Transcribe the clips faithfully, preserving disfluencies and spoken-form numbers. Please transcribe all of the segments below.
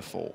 before.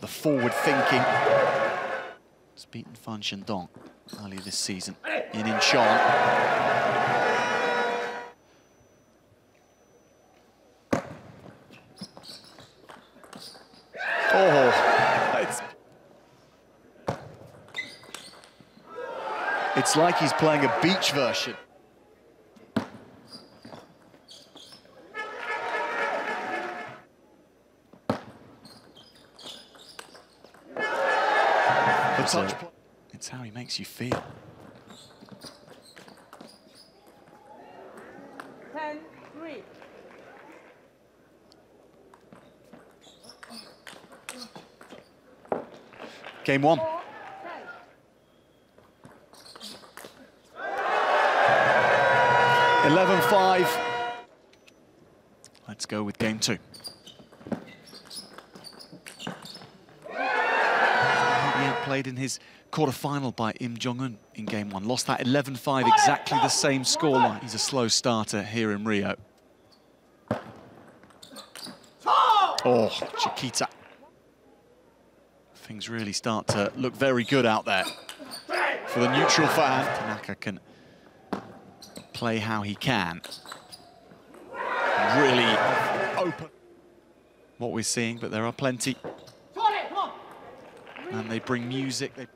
The forward thinking. It's beaten Fan Shandong earlier this season in Incheon. Oh, it's, it's like he's playing a beach version. So it's how he makes you feel. Ten, three. Game one. Four, eleven five. Let's go with game two. Played in his quarterfinal by Im Jong-un in game one. Lost that eleven five, exactly the same scoreline. He's a slow starter here in Rio. Oh, Chiquita. Things really start to look very good out there. For the neutral fan, Tanaka can play how he can. Really open what we're seeing, but there are plenty. And they bring music. They...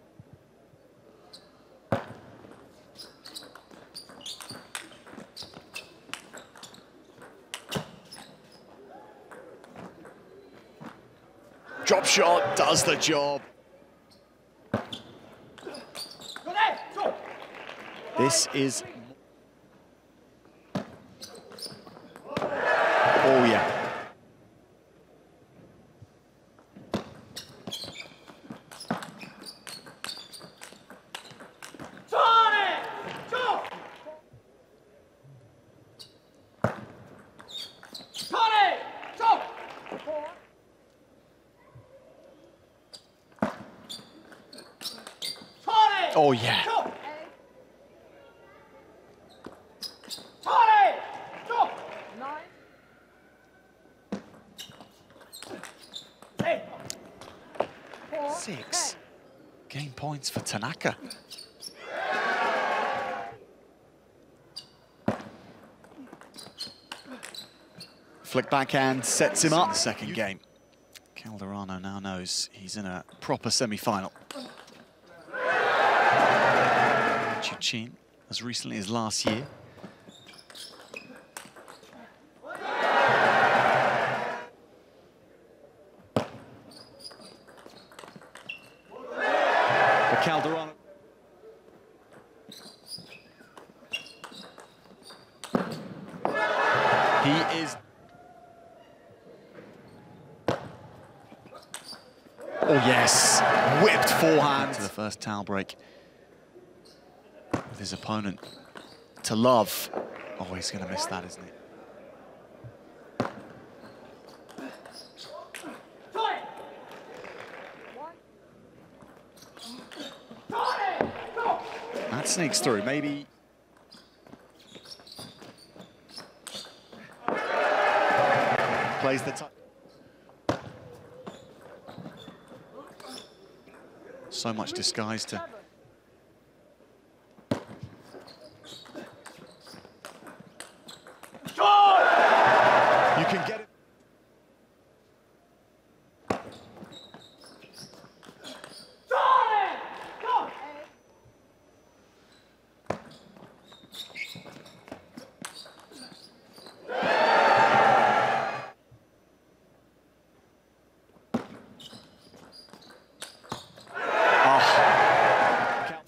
Drop shot does the job. This is... Oh, yeah. Oh, yeah. Six game points for Tanaka. Flick backhand, sets him up. Second game. Calderano now knows he's in a proper semi-final. As recently as last year. The Calderano. He is. Oh, yes. Whipped forehand. To the first towel break. With his opponent to love. Oh, he's going to miss that, isn't he? That sneaks through, maybe. Plays the time. So much disguise to...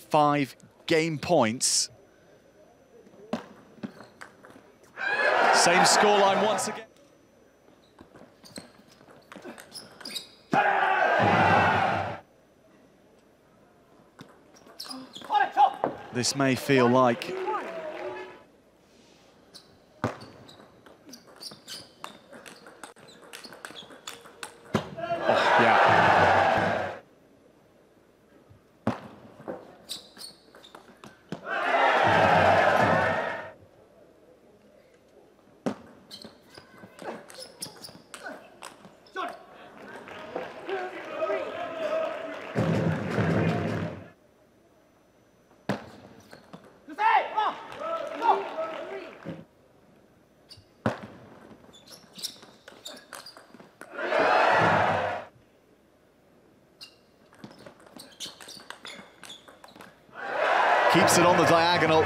Five game points Same scoreline once again. This may feel like keeps it on the diagonal.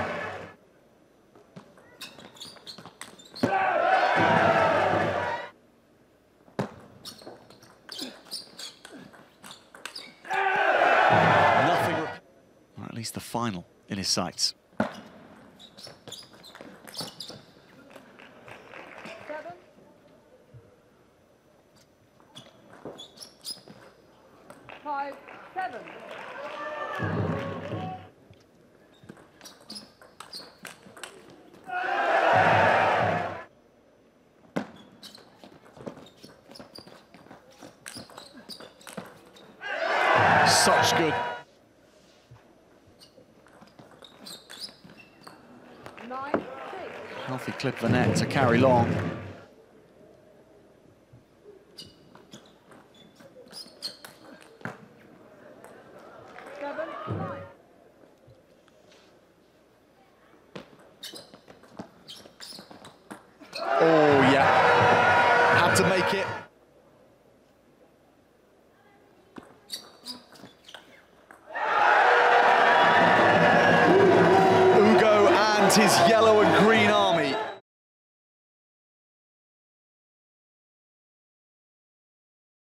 Nothing. Or at least the final in his sights. Such good. Nine, healthy clip the net to carry long. Seven, nine. Oh, yeah. Had to make it. His yellow and green.